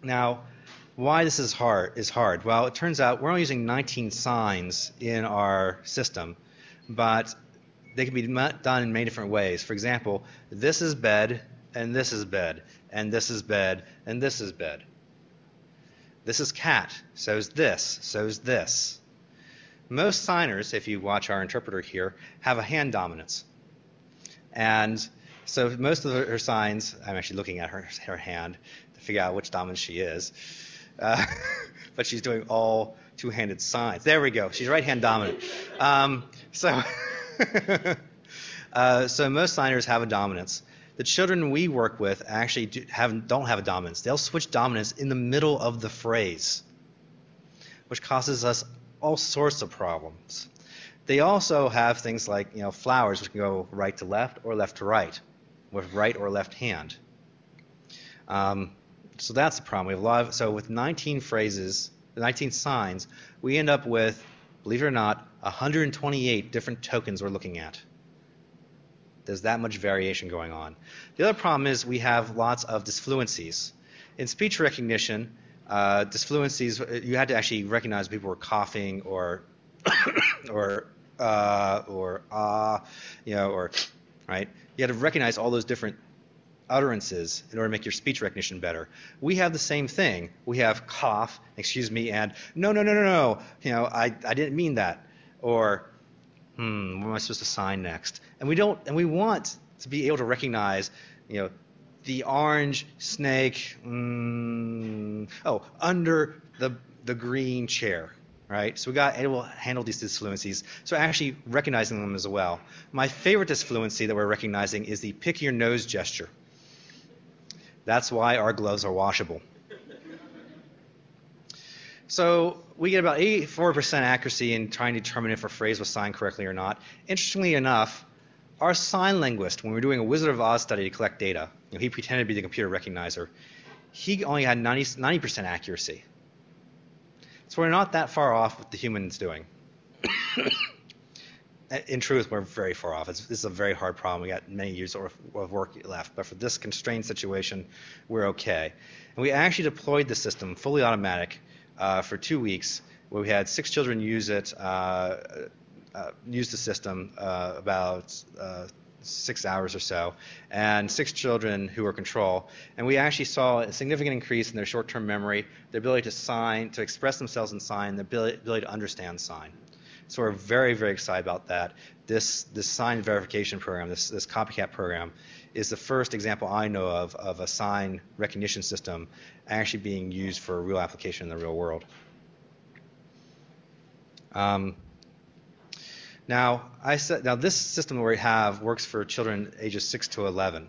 Now, why this is hard? Well, it turns out we're only using 19 signs in our system, but they can be done in many different ways. For example, this is bed, and this is bed, and this is bed, and this is bed. This is cat, so is this, so is this. Most signers, if you watch our interpreter here, have a hand dominance. And so most of her signs, I'm actually looking at her hand to figure out which dominant she is. But she's doing all two-handed signs. There we go. She's right-hand dominant. So most signers have a dominance. The children we work with actually don't have a dominance. They'll switch dominance in the middle of the phrase, which causes us all sorts of problems. They also have things like flowers, which can go right to left or left to right, with right or left hand. So that's the problem. We have a lot of, so with 19 phrases, 19 signs, we end up with, believe it or not, 128 different tokens we're looking at. There's that much variation going on. The other problem is we have lots of disfluencies. In speech recognition, disfluencies, you had to actually recognize people were coughing or right? You had to recognize all those different utterances in order to make your speech recognition better. We have the same thing. We have cough, excuse me, and no, I didn't mean that, or what am I supposed to sign next? And we want to be able to recognize, the orange snake, under the green chair, right? So we got able to handle these disfluencies. So actually recognizing them as well. My favorite disfluency that we're recognizing is the pick your nose gesture. That's why our gloves are washable. So we get about 84% accuracy in trying to determine if a phrase was signed correctly or not. Interestingly enough, our sign linguist, when we were doing a Wizard of Oz study to collect data, he pretended to be the computer recognizer, he only had 90% accuracy. So we're not that far off what the human's doing. In truth, we're very far off. This is a very hard problem. We got many years of work left, but for this constrained situation, we're okay. And we actually deployed the system, fully automatic, for 2 weeks, where we had 6 children use it, use the system about 6 hours or so, and 6 children who were control. And we actually saw a significant increase in their short-term memory, their ability to sign, to express themselves in sign, their ability to understand sign. So we're very, very excited about that. This sign verification program, this CopyCat program, is the first example I know of a sign recognition system actually being used for a real application in the real world. Now this system that we have works for children ages 6 to 11.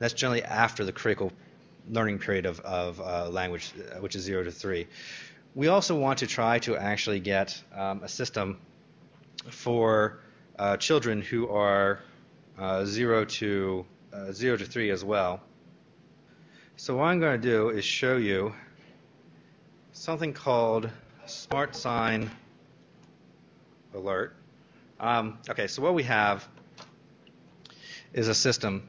That's generally after the critical learning period of language, which is 0 to 3. We also want to try to actually get a system for children who are 0 to 3 as well. So what I'm going to do is show you something called Smart Sign Alert. Okay, so what we have is a system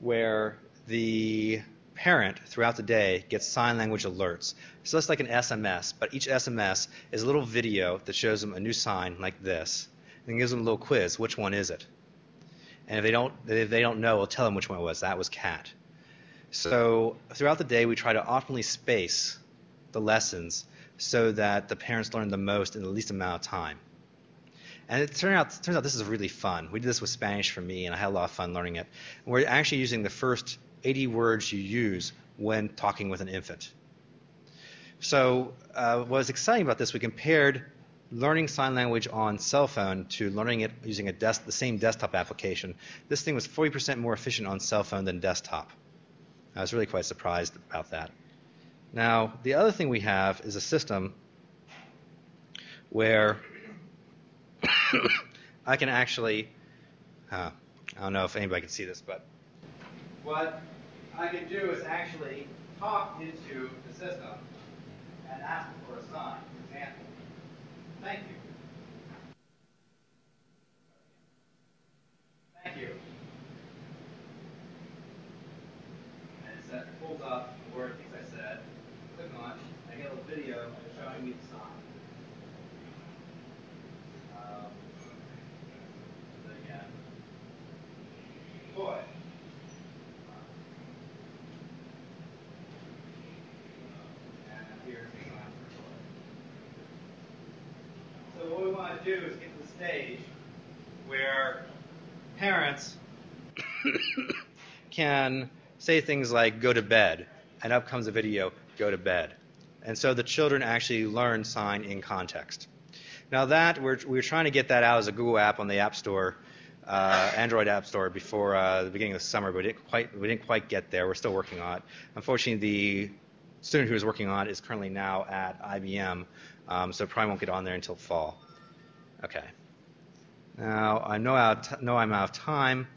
where the parent throughout the day gets sign language alerts. So it's like an SMS, but each SMS is a little video that shows them a new sign like this and gives them a little quiz, which one is it? And if they don't know, we'll tell them which one it was. That was cat. So throughout the day, we try to optimally space the lessons so that the parents learn the most in the least amount of time. And it turns out this is really fun. We did this with Spanish for me, and I had a lot of fun learning it. And we're actually using the first 80 words you use when talking with an infant. So what was exciting about this, we compared learning sign language on cell phone to learning it using the same desktop application. This thing was 40% more efficient on cell phone than desktop. I was really quite surprised about that. Now, the other thing we have is a system where I can actually, I don't know if anybody can see this, but what I can do is actually talk into the system and ask for a sign, for example. Thank you. Thank you. And it said, pulls up the word things I said, click on it, I get a little video showing me the sign. Boy. And here's the last. So what we want to do is get to the stage where parents can say things like "go to bed," and up comes a video "go to bed," and so the children actually learn sign in context. Now that we're trying to get that out as a Google app on the App Store. Android App Store before the beginning of the summer, but we didn't quite get there. We're still working on it. Unfortunately, the student who is working on it is currently now at IBM, so probably won't get on there until fall. Okay. Now I know I'm out of time.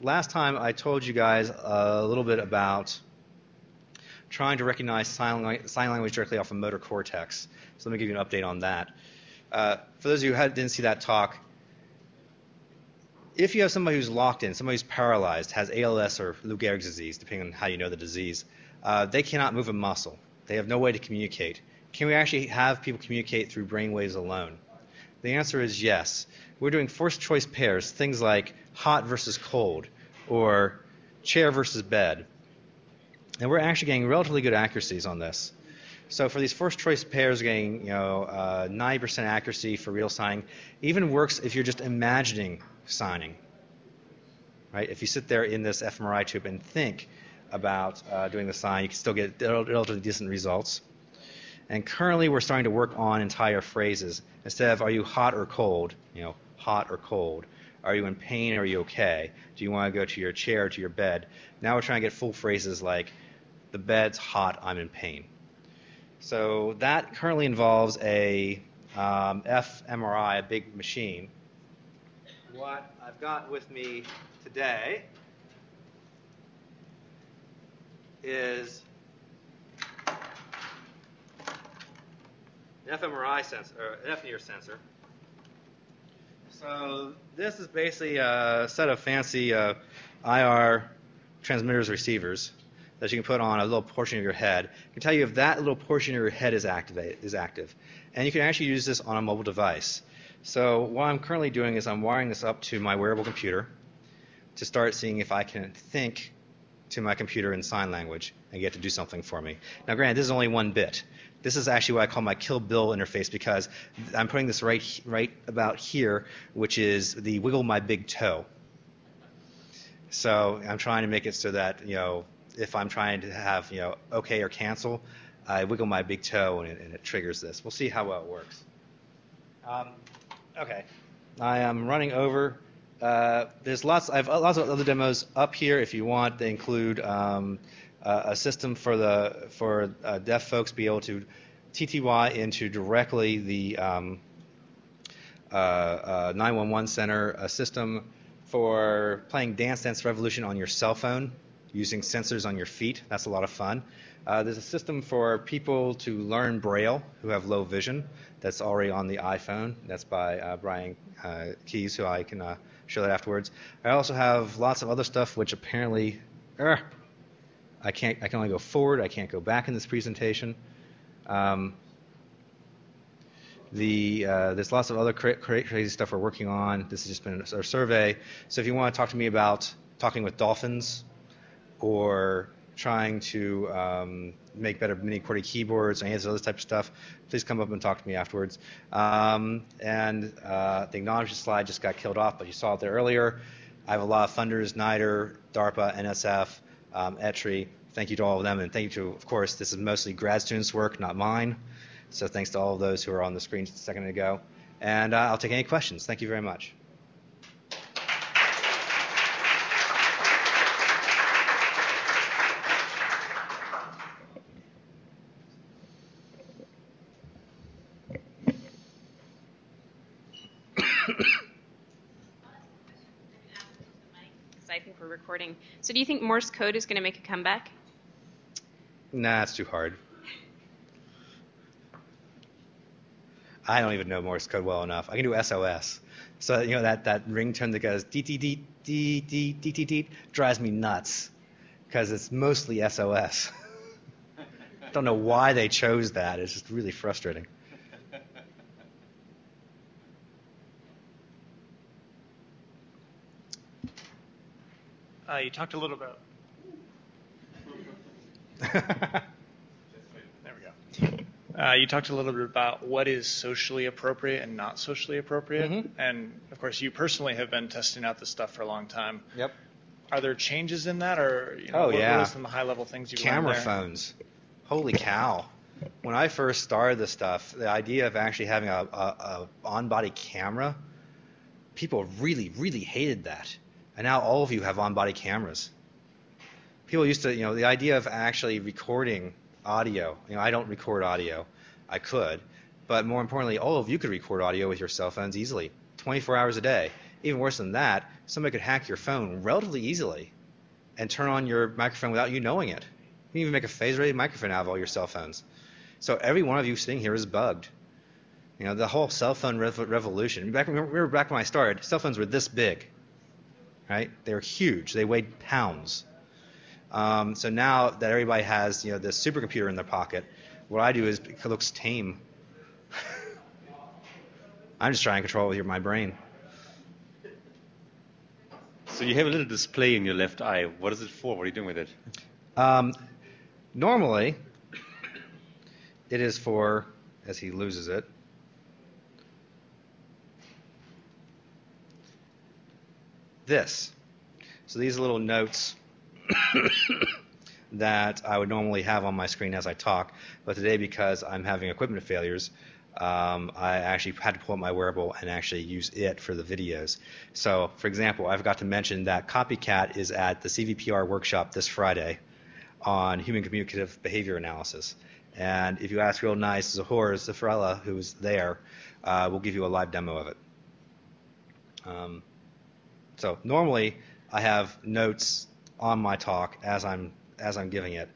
Last time I told you guys a little bit about trying to recognize sign language directly off of motor cortex. So let me give you an update on that. For those of you who didn't see that talk. If you have somebody who's locked in, somebody who's paralyzed, has ALS or Lou Gehrig's disease, depending on how you know the disease, they cannot move a muscle. They have no way to communicate. Can we actually have people communicate through brainwaves alone? The answer is yes. We're doing forced choice pairs, things like hot versus cold or chair versus bed. And we're actually getting relatively good accuracies on this. So for these first choice pairs, getting 90% accuracy for real signing, even works if you're just imagining signing, right? If you sit there in this fMRI tube and think about doing the sign, you can still get relatively decent results. And currently, we're starting to work on entire phrases. Instead of "Are you hot or cold?" "Hot or cold." "Are you in pain? Are you okay?" "Do you want to go to your chair or to your bed?" Now we're trying to get full phrases like "The bed's hot. I'm in pain." So that currently involves a fMRI, a big machine. What I've got with me today is an fMRI sensor, or an FNIR sensor. So this is basically a set of fancy IR transmitters, receivers that you can put on a little portion of your head. It can tell you if that little portion of your head is active. And you can actually use this on a mobile device. So what I'm currently doing is I'm wiring this up to my wearable computer to start seeing if I can think to my computer in sign language and get to do something for me. Now, granted, this is only one bit. This is actually what I call my Kill Bill interface, because I'm putting this right about here, which is the wiggle my big toe. So I'm trying to make it so that, you know, if I'm trying to have, you know, OK or cancel, I wiggle my big toe and it triggers this. We'll see how well it works. OK, I am running over. There's lots. I have lots of other demos up here if you want. They include a system for deaf folks be able to TTY into directly the 911 center, a system for playing Dance Dance Revolution on your cell phone using sensors on your feet. That's a lot of fun. There's a system for people to learn Braille who have low vision. That's already on the iPhone. That's by Brian Keyes, who I can show that afterwards. I also have lots of other stuff which apparently I can only go forward. I can't go back in this presentation. There's lots of other crazy stuff we're working on. This has just been a survey. So if you want to talk to me about talking with dolphins or trying to make better mini-QWERTY keyboards and other type of stuff, please come up and talk to me afterwards. The acknowledgement slide just got killed off, but you saw it there earlier. I have a lot of funders, NIDR, DARPA, NSF, ETRI. Thank you to all of them, and thank you to, of course, this is mostly grad students' work, not mine. So thanks to all of those who were on the screen just a second ago. And I'll take any questions. Thank you very much. So do you think Morse code is going to make a comeback? Nah, it's too hard. I don't even know Morse code well enough. I can do SOS. So, you know, that ringtone that goes deet, deet, deet, deet, deet, deet, deet, deet drives me nuts because it's mostly SOS. I don't know why they chose that. It's just really frustrating. You talked a little about. There we go. You talked a little bit about what is socially appropriate and not socially appropriate, and of course, you personally have been testing out this stuff for a long time. Yep. Are there changes in that, or you know, what are some high-level things you've learned there? Camera phones. Holy cow! When I first started this stuff, the idea of actually having a on-body camera, people really, really hated that. And now all of you have on-body cameras. People used to, you know, the idea of actually recording audio. You know, I don't record audio. I could. But more importantly, all of you could record audio with your cell phones easily, 24 hours a day. Even worse than that, somebody could hack your phone relatively easily and turn on your microphone without you knowing it. You can even make a phase-rated microphone out of all your cell phones. So every one of you sitting here is bugged. You know, the whole cell phone revolution. Remember back when I started, cell phones were this big. Right? They were huge. They weighed pounds. So now that everybody has, you know, this supercomputer in their pocket, what I do is it looks tame. I'm just trying to control it with my brain. So you have a little display in your left eye. What is it for? What are you doing with it? Normally, it is for, as he loses it, this. So these are little notes that I would normally have on my screen as I talk, but today because I'm having equipment failures, I actually had to pull up my wearable and actually use it for the videos. So for example, I forgot to mention that CopyCat is at the CVPR workshop this Friday on human communicative behavior analysis. And if you ask real nice, Zahor Zafrella, who's there, will give you a live demo of it. So normally I have notes on my talk as I'm giving it.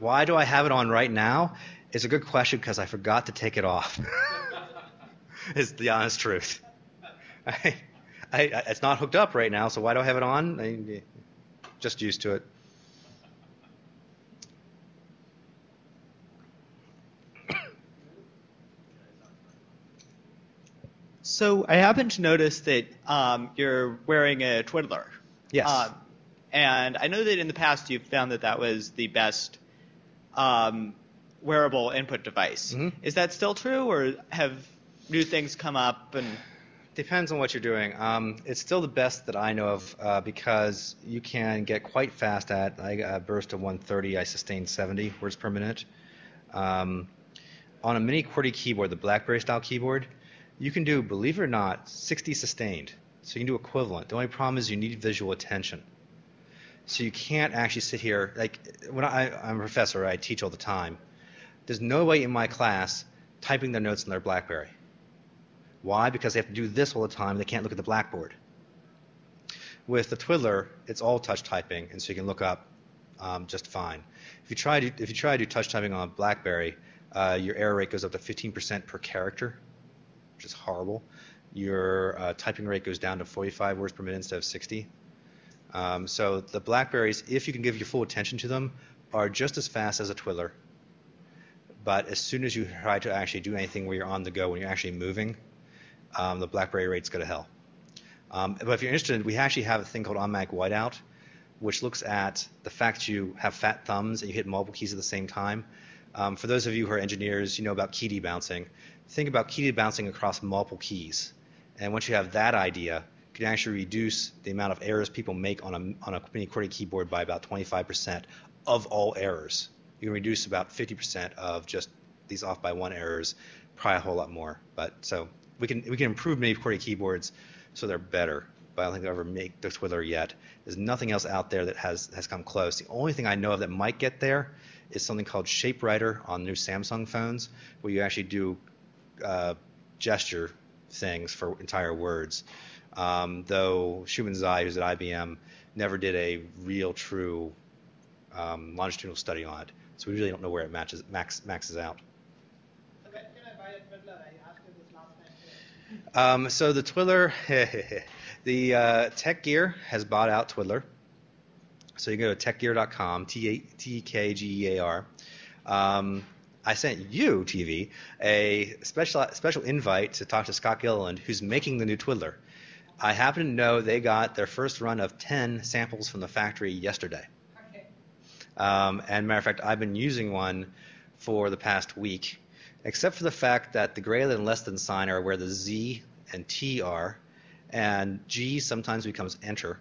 Why do I have it on right now? It's a good question because I forgot to take it off. It's the honest truth. It's not hooked up right now, so why do I have it on? I'm just used to it. So I happen to notice that you're wearing a Twiddler. Yes. And I know that in the past you've found that that was the best wearable input device. Mm-hmm. Is that still true, or have new things come up? And depends on what you're doing. It's still the best that I know of because you can get quite fast at. I got a burst of 130, I sustained 70 words per minute. On a mini QWERTY keyboard, the BlackBerry style keyboard, you can do, believe it or not, 60 sustained. So you can do equivalent. The only problem is you need visual attention. So you can't actually sit here, like, when I'm a professor, I teach all the time. There's no way in my class typing their notes in their BlackBerry. Why? Because they have to do this all the time. They can't look at the blackboard. With the Twiddler, it's all touch typing, and so you can look up just fine. If you try to do touch typing on BlackBerry, your error rate goes up to 15% per character, which is horrible. Your typing rate goes down to 45 words per minute instead of 60. So the BlackBerries, if you can give your full attention to them, are just as fast as a Twiddler. But as soon as you try to actually do anything where you're on the go, when you're actually moving, the BlackBerry rates go to hell. But if you're interested, we actually have a thing called automatic whiteout, which looks at the fact you have fat thumbs and you hit multiple keys at the same time. For those of you who are engineers, you know about key debouncing. Think about key debouncing across multiple keys. And once you have that idea, you can actually reduce the amount of errors people make on a mini QWERTY keyboard by about 25% of all errors. You can reduce about 50% of just these off by one errors, probably a whole lot more. But so we can improve many QWERTY keyboards so they're better. But I don't think they'll ever make the Twiddler yet. There's nothing else out there that has come close. The only thing I know of that might get there is something called ShapeWriter on new Samsung phones, where you actually do gesture things for entire words. Though Shuman Zai, who's at IBM, never did a real true longitudinal study on it. So we really don't know where it maxes out. So when can I buy a Twiddler? I asked you this last time. So the Twiddler, the Tech Gear has bought out Twiddler. So you can go to techgear.com, T-K-G-E-A-R. I sent you, TV, a special invite to talk to Scott Gilliland, who's making the new Twiddler. I happen to know they got their first run of 10 samples from the factory yesterday. And matter of fact, I've been using one for the past week, except for the fact that the greater than less than sign are where the Z and T are, and G sometimes becomes enter.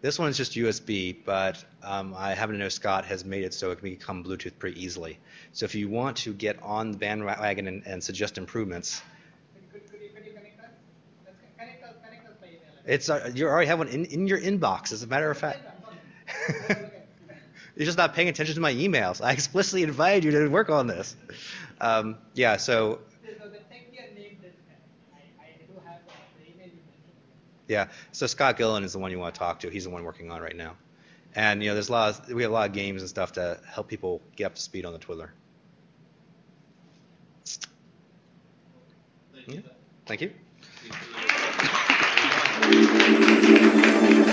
This one's just USB, but I happen to know Scott has made it so it can become Bluetooth pretty easily. So if you want to get on the bandwagon and suggest improvements. It's you already have one in your inbox, as a matter of fact. You're just not paying attention to my emails. I explicitly invited you to work on this. Yeah, so. Yeah, so Scott Gillen is the one you want to talk to. He's the one working on it right now. And you know, there's we have a lot of games and stuff to help people get up to speed on the Twiddler. Thank you. Thank you. Thank you.